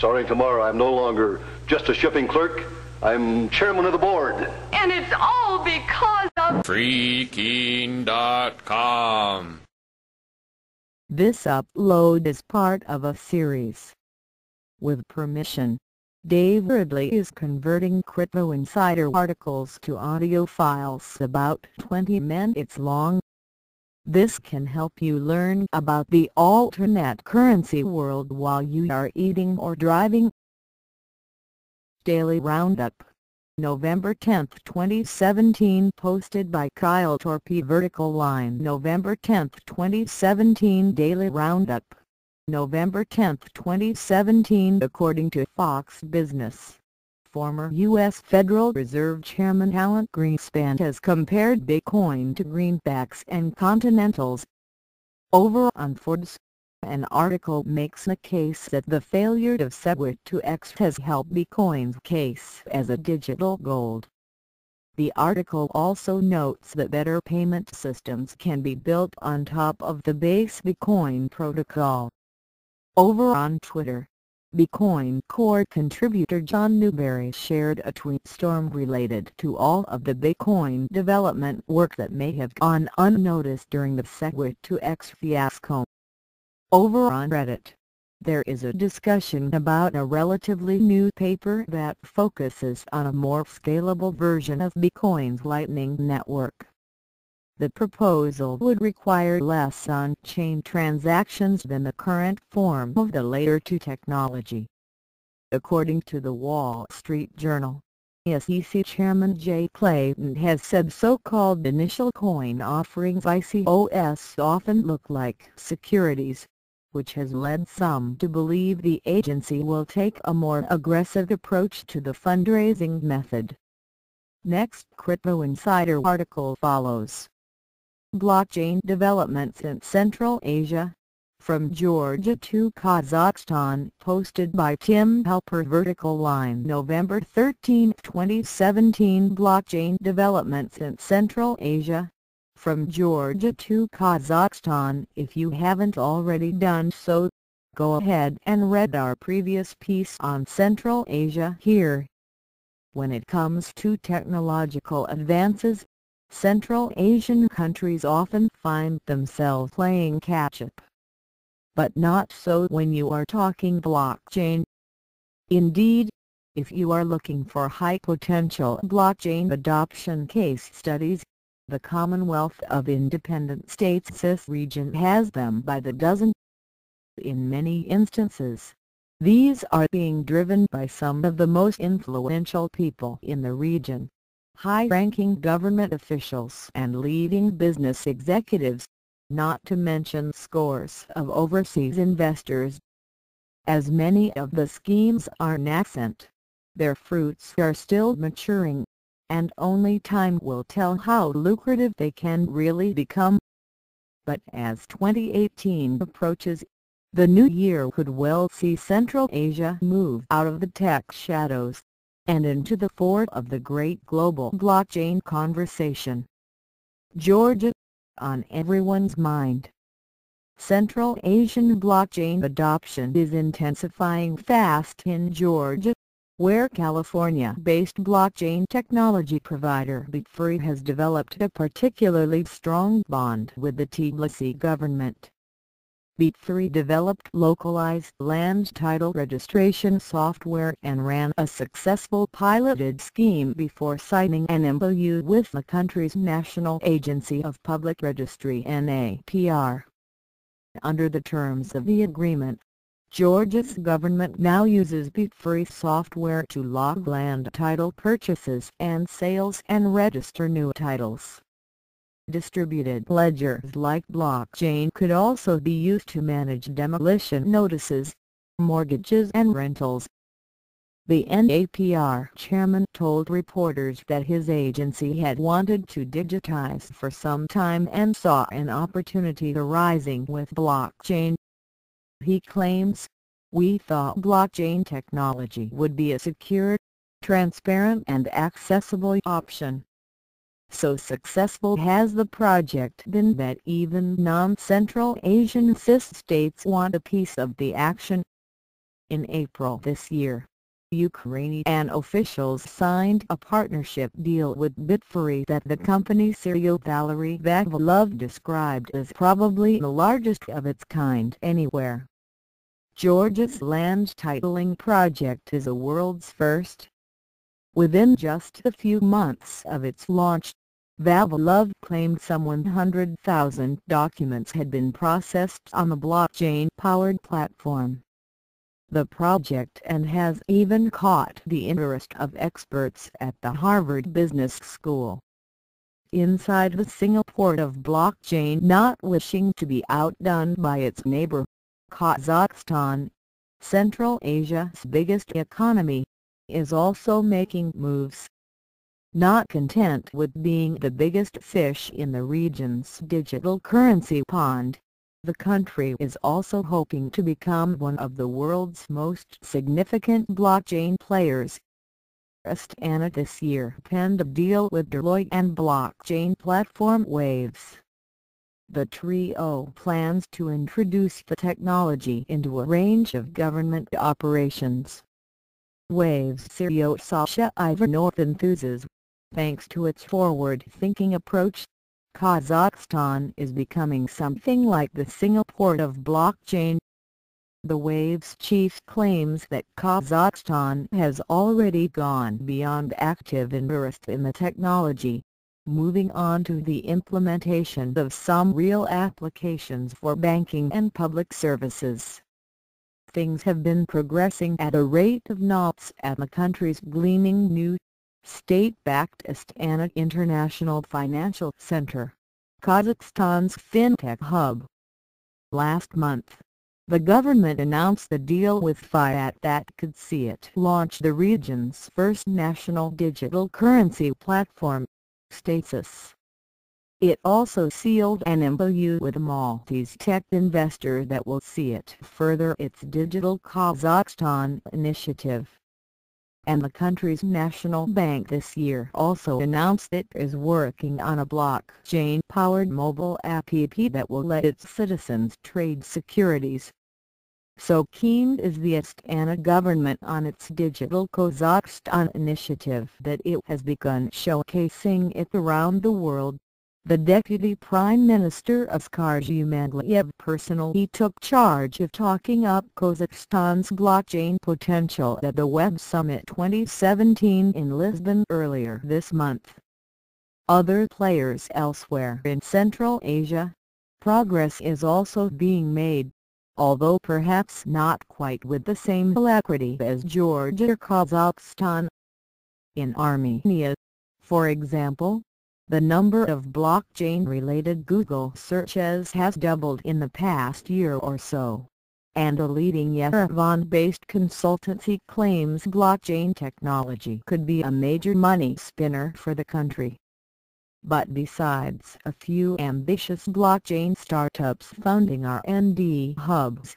Starting tomorrow, I'm no longer just a shipping clerk. I'm chairman of the board. And it's all because of FreeKeene.com. This upload is part of a series. With permission, Dave Ridley is converting Crypto Insider articles to audio files about 20 minutes long. This can help you learn about the alternate currency world while you are eating or driving. Daily Roundup, November 10, 2017, posted by Kyle Torpey. Vertical line, November 10, 2017. Daily Roundup, November 10, 2017. According to Fox Business, former U.S. Federal Reserve Chairman Alan Greenspan has compared Bitcoin to greenbacks and continentals. Over on Forbes, an article makes a case that the failure of SegWit2x has helped Bitcoin's case as a digital gold. The article also notes that better payment systems can be built on top of the base Bitcoin protocol. Over on Twitter, Bitcoin Core contributor John Newbery shared a tweet storm related to all of the Bitcoin development work that may have gone unnoticed during the SegWit2x fiasco. Over on Reddit, there is a discussion about a relatively new paper that focuses on a more scalable version of Bitcoin's Lightning Network. The proposal would require less on-chain transactions than the current form of the Layer 2 technology. According to the Wall Street Journal, SEC Chairman Jay Clayton has said so-called initial coin offerings (ICOs) often look like securities, which has led some to believe the agency will take a more aggressive approach to the fundraising method. Next Crypto Insider article follows. Blockchain developments in Central Asia, from Georgia to Kazakhstan, posted by Tim Pelper. Vertical line, November 13, 2017. Blockchain developments in Central Asia, from Georgia to Kazakhstan. If you haven't already done so, go ahead and read our previous piece on Central Asia here. When it comes to technological advances, Central Asian countries often find themselves playing catch-up. But not so when you are talking blockchain. Indeed, if you are looking for high-potential blockchain adoption case studies, the Commonwealth of Independent States CIS region has them by the dozen. In many instances, these are being driven by some of the most influential people in the region, high-ranking government officials and leading business executives, not to mention scores of overseas investors. As many of the schemes are nascent, their fruits are still maturing, and only time will tell how lucrative they can really become. But as 2018 approaches, the new year could well see Central Asia move out of the tech shadows and into the fore of the great global blockchain conversation. Georgia, on everyone's mind. Central Asian blockchain adoption is intensifying fast in Georgia, where California-based blockchain technology provider BitFree has developed a particularly strong bond with the Tbilisi government. Bit3 developed localized land title registration software and ran a successful piloted scheme before signing an MOU with the country's National Agency of Public Registry (NAPR). Under the terms of the agreement, Georgia's government now uses Bit3 software to log land title purchases and sales and register new titles. Distributed ledgers like blockchain could also be used to manage demolition notices, mortgages and rentals. The NAPR chairman told reporters that his agency had wanted to digitize for some time and saw an opportunity arising with blockchain. He claims, "We thought blockchain technology would be a secure, transparent and accessible option." So successful has the project been that even non-Central Asian CIS states want a piece of the action. in April this year. Ukrainian officials signed a partnership deal with Bitfree that the company CEO Valery Vavilov described as probably the largest of its kind anywhere. Georgia's land titling project is the world's first. Within just a few months of its launch, Vavilov claimed some 100,000 documents had been processed on the blockchain-powered platform. The project has even caught the interest of experts at the Harvard Business School. Inside the Singapore of blockchain, not wishing to be outdone by its neighbor, Kazakhstan, Central Asia's biggest economy, is also making moves. Not content with being the biggest fish in the region's digital currency pond, the country is also hoping to become one of the world's most significant blockchain players. Astana this year penned a deal with Deloitte and blockchain platform WAVES. The trio plans to introduce the technology into a range of government operations. WAVES CEO Sasha Ivanov enthuses, thanks to its forward-thinking approach, Kazakhstan is becoming something like the Singapore of blockchain. The WAVES chief claims that Kazakhstan has already gone beyond active interest in the technology, moving on to the implementation of some real applications for banking and public services. Things have been progressing at a rate of knots at the country's gleaming new state-backed Astana International Financial Center, Kazakhstan's fintech hub. Last month, the government announced a deal with Fiat that could see it launch the region's first national digital currency platform, Stasis. It also sealed an MOU with a Maltese tech investor that will see it further its Digital Kazakhstan initiative. And the country's national bank this year also announced it is working on a blockchain-powered mobile app that will let its citizens trade securities. So keen is the Astana government on its Digital Kazakhstan initiative that it has begun showcasing it around the world. The Deputy Prime Minister Askar Zhumagaliyev personally took charge of talking up Kazakhstan's blockchain potential at the Web Summit 2017 in Lisbon earlier this month. Other players elsewhere in Central Asia, progress is also being made, although perhaps not quite with the same alacrity as Georgia or Kazakhstan. In Armenia, for example, the number of blockchain-related Google searches has doubled in the past year or so, and a leading Yerevan-based consultancy claims blockchain technology could be a major money spinner for the country. But besides a few ambitious blockchain startups founding R&D hubs,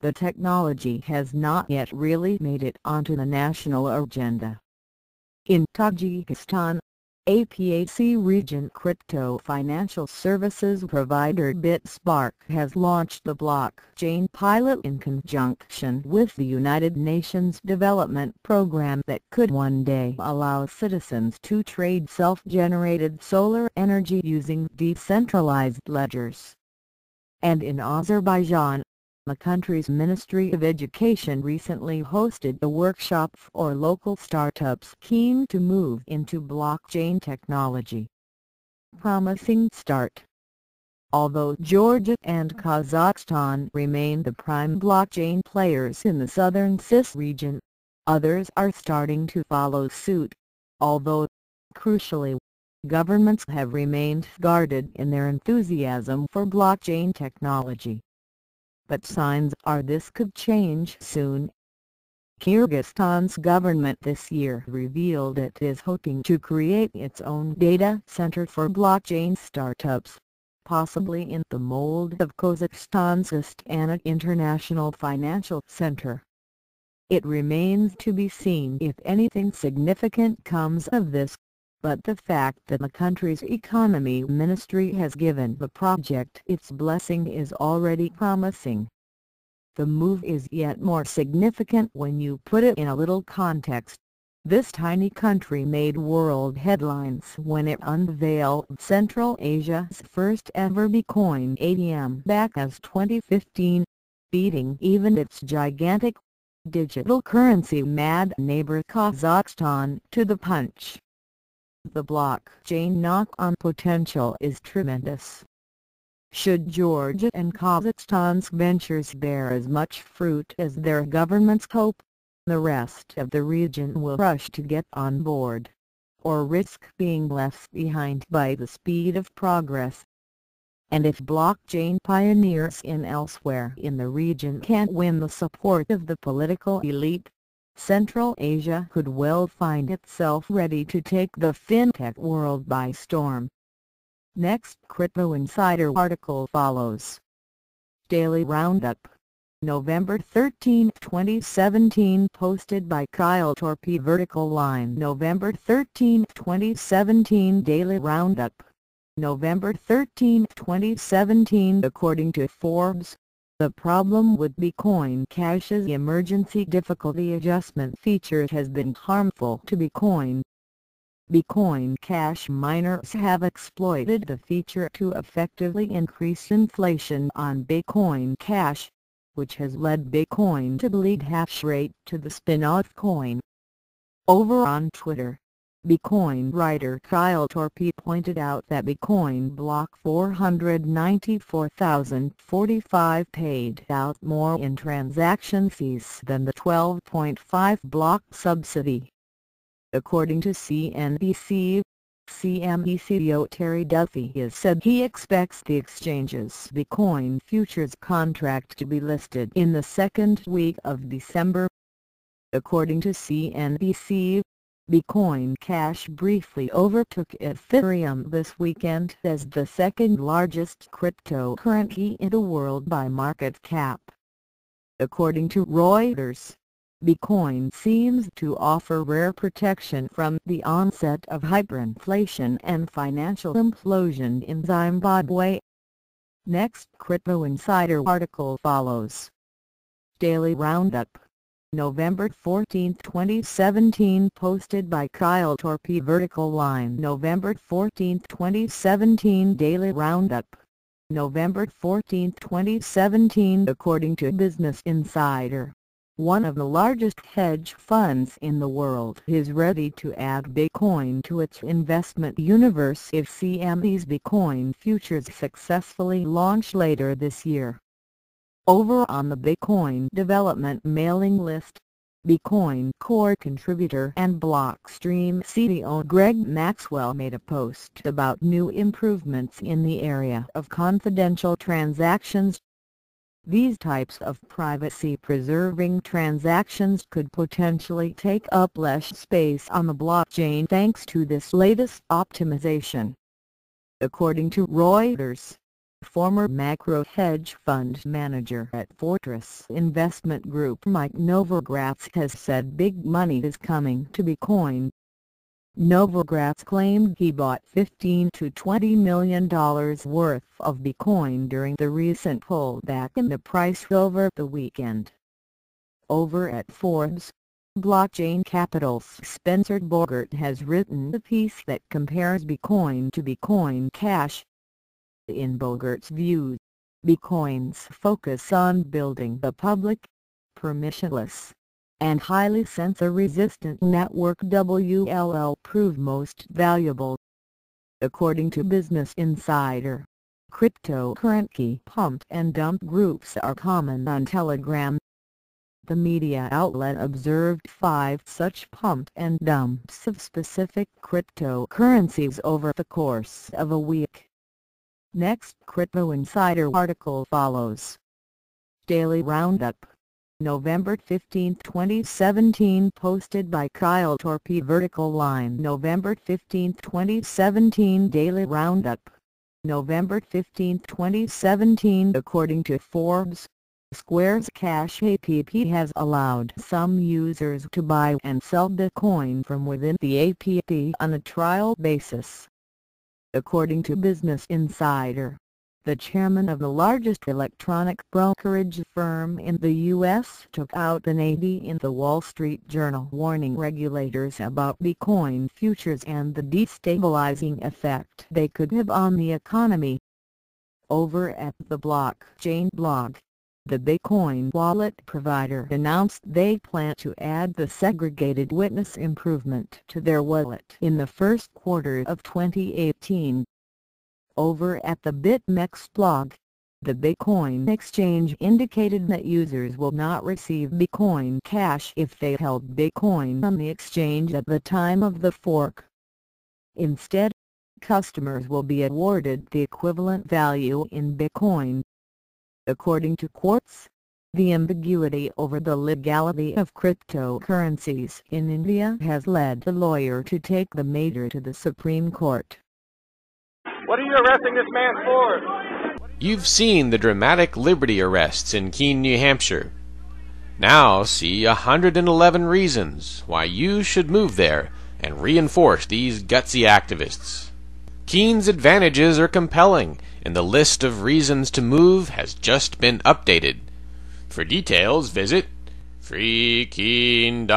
the technology has not yet really made it onto the national agenda. In Tajikistan, APAC region crypto financial services provider BitSpark has launched the blockchain pilot in conjunction with the United Nations Development Program that could one day allow citizens to trade self-generated solar energy using decentralized ledgers. And in Azerbaijan, the country's Ministry of Education recently hosted a workshop for local startups keen to move into blockchain technology. Promising start. Although Georgia and Kazakhstan remain the prime blockchain players in the southern CIS region, others are starting to follow suit, although, crucially, governments have remained guarded in their enthusiasm for blockchain technology. But signs are this could change soon. Kyrgyzstan's government this year revealed it is hoping to create its own data center for blockchain startups, possibly in the mold of Kazakhstan's Astana International Financial Center. It remains to be seen if anything significant comes of this, but the fact that the country's economy ministry has given the project its blessing is already promising. The move is yet more significant when you put it in a little context. This tiny country made world headlines when it unveiled Central Asia's first ever Bitcoin ATM back as 2015, beating even its gigantic digital currency mad neighbor Kazakhstan to the punch. The blockchain knock-on potential is tremendous. Should Georgia and Kazakhstan's ventures bear as much fruit as their governments hope, the rest of the region will rush to get on board, or risk being left behind by the speed of progress. And if blockchain pioneers in elsewhere in the region can't win the support of the political elite, Central Asia could well find itself ready to take the fintech world by storm. Next Crypto Insider article follows. Daily Roundup, November 13, 2017, posted by Kyle Torpey. Vertical line November 13, 2017 Daily Roundup, November 13, 2017. According to Forbes, the problem with Bitcoin Cash's emergency difficulty adjustment feature has been harmful to Bitcoin. Bitcoin Cash miners have exploited the feature to effectively increase inflation on Bitcoin Cash, which has led Bitcoin to bleed hash rate to the spin-off coin. Over on Twitter, Bitcoin writer Kyle Torpey pointed out that Bitcoin block 494,045 paid out more in transaction fees than the 12.5 block subsidy. According to CNBC, CME CEO Terry Duffy has said he expects the exchange's Bitcoin futures contract to be listed in the second week of December. According to CNBC, Bitcoin Cash briefly overtook Ethereum this weekend as the second-largest cryptocurrency in the world by market cap. According to Reuters, Bitcoin seems to offer rare protection from the onset of hyperinflation and financial implosion in Zimbabwe. Next Crypto Insider article follows. Daily Roundup, November 14, 2017, posted by Kyle Torpey. Vertical line November 14, 2017 Daily Roundup, November 14, 2017. According to Business Insider, one of the largest hedge funds in the world is ready to add Bitcoin to its investment universe if CME's Bitcoin futures successfully launch later this year. Over on the Bitcoin development mailing list, Bitcoin core contributor and Blockstream CEO Greg Maxwell made a post about new improvements in the area of confidential transactions. These types of privacy-preserving transactions could potentially take up less space on the blockchain thanks to this latest optimization. According to Reuters, former macro hedge fund manager at Fortress Investment Group Mike Novogratz has said big money is coming to Bitcoin. Novogratz claimed he bought $15 to $20 million worth of Bitcoin during the recent pullback in the price over the weekend. Over at Forbes, Blockchain Capital's Spencer Bogert has written a piece that compares Bitcoin to Bitcoin Cash. In Bogert's view, Bitcoin's focus on building a public, permissionless, and highly censor-resistant network will prove most valuable. According to Business Insider, cryptocurrency pump and dump groups are common on Telegram. The media outlet observed 5 such pump and dumps of specific cryptocurrencies over the course of a week. Next Crypto Insider article follows. Daily Roundup, November 15, 2017, posted by Kyle Torpey. Vertical line November 15, 2017 Daily Roundup, November 15, 2017. According to Forbes, Square's Cash app has allowed some users to buy and sell Bitcoin from within the app on a trial basis. According to Business Insider, the chairman of the largest electronic brokerage firm in the U.S. took out an AD in the Wall Street Journal warning regulators about Bitcoin futures and the destabilizing effect they could have on the economy. Over at the blockchain blog, the Bitcoin wallet provider announced they plan to add the segregated witness improvement to their wallet in the first quarter of 2018. Over at the BitMEX blog, the Bitcoin exchange indicated that users will not receive Bitcoin Cash if they held Bitcoin on the exchange at the time of the fork. Instead, customers will be awarded the equivalent value in Bitcoin. According to Quartz, the ambiguity over the legality of cryptocurrencies in India has led the lawyer to take the matter to the Supreme Court. What are you arresting this man for? You've seen the dramatic Liberty arrests in Keene, New Hampshire. Now see 111 reasons why you should move there and reinforce these gutsy activists. Keene's advantages are compelling, and the list of reasons to move has just been updated. For details, visit FreeKeene.com.